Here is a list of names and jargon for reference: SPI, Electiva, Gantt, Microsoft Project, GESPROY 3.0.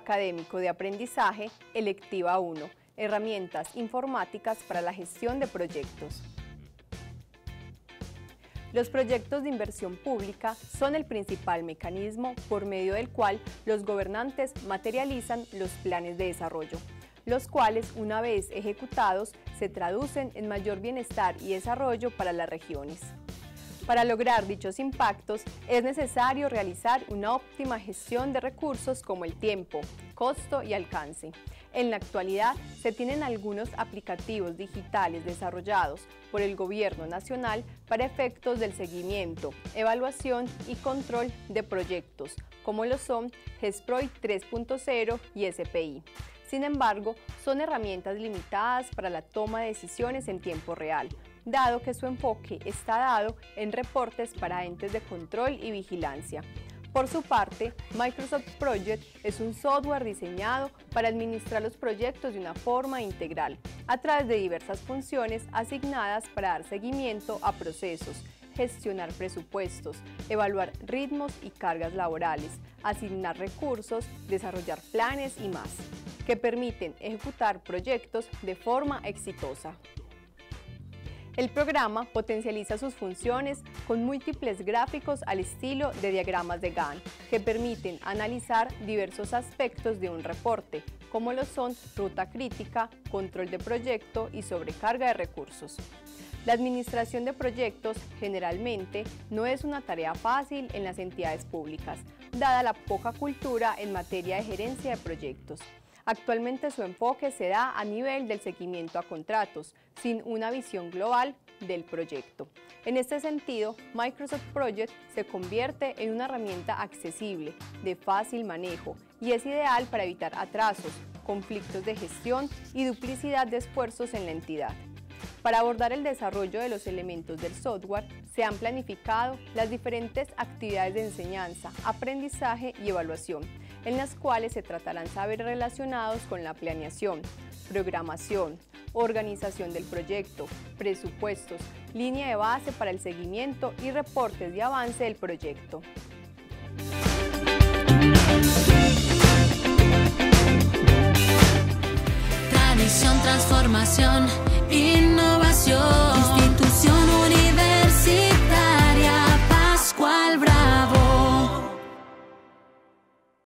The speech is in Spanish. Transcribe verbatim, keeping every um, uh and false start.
académico de aprendizaje Electiva uno, herramientas informáticas para la gestión de proyectos. Los proyectos de inversión pública son el principal mecanismo por medio del cual los gobernantes materializan los planes de desarrollo, los cuales, una vez ejecutados, se traducen en mayor bienestar y desarrollo para las regiones. Para lograr dichos impactos, es necesario realizar una óptima gestión de recursos como el tiempo, costo y alcance. En la actualidad, se tienen algunos aplicativos digitales desarrollados por el Gobierno Nacional para efectos del seguimiento, evaluación y control de proyectos, como lo son GESPROY tres punto cero y S P I. Sin embargo, son herramientas limitadas para la toma de decisiones en tiempo real, dado que su enfoque está dado en reportes para entes de control y vigilancia. Por su parte, Microsoft Project es un software diseñado para administrar los proyectos de una forma integral, a través de diversas funciones asignadas para dar seguimiento a procesos, gestionar presupuestos, evaluar ritmos y cargas laborales, asignar recursos, desarrollar planes y más, que permiten ejecutar proyectos de forma exitosa. El programa potencializa sus funciones con múltiples gráficos al estilo de diagramas de Gantt, que permiten analizar diversos aspectos de un reporte, como lo son ruta crítica, control de proyecto y sobrecarga de recursos. La administración de proyectos generalmente no es una tarea fácil en las entidades públicas, dada la poca cultura en materia de gerencia de proyectos. Actualmente su enfoque se da a nivel del seguimiento a contratos, sin una visión global del proyecto. En este sentido, Microsoft Project se convierte en una herramienta accesible, de fácil manejo, y es ideal para evitar atrasos, conflictos de gestión y duplicidad de esfuerzos en la entidad. Para abordar el desarrollo de los elementos del software, se han planificado las diferentes actividades de enseñanza, aprendizaje y evaluación, en las cuales se tratarán saberes relacionados con la planeación, programación, organización del proyecto, presupuestos, línea de base para el seguimiento y reportes de avance del proyecto. Tradición, transformación, innovación.